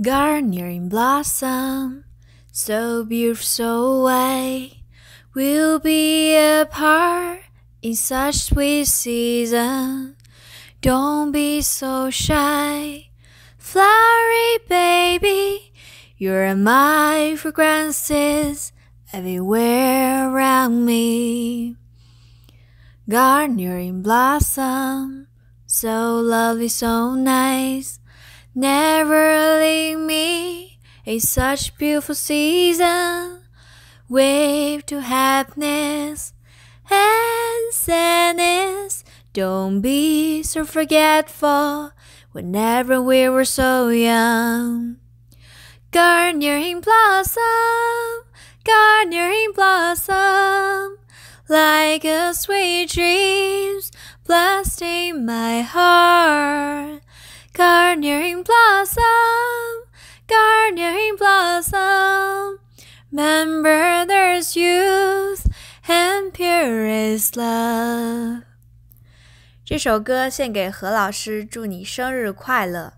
Garnering blossom, so beautiful way, we'll be apart in such sweet season. Don't be so shy, flowery baby, you're my fragrances everywhere around me. Garnering blossom, so lovely, so nice, never leave me in such beautiful season. Wave to happiness and sadness, don't be so forgetful whenever we were so young. Garnering blossom, like a sweet dreams blasting my heart. Garnering blossom, remember there's youth and purest love。 这首歌献给何老师，祝你生日快乐。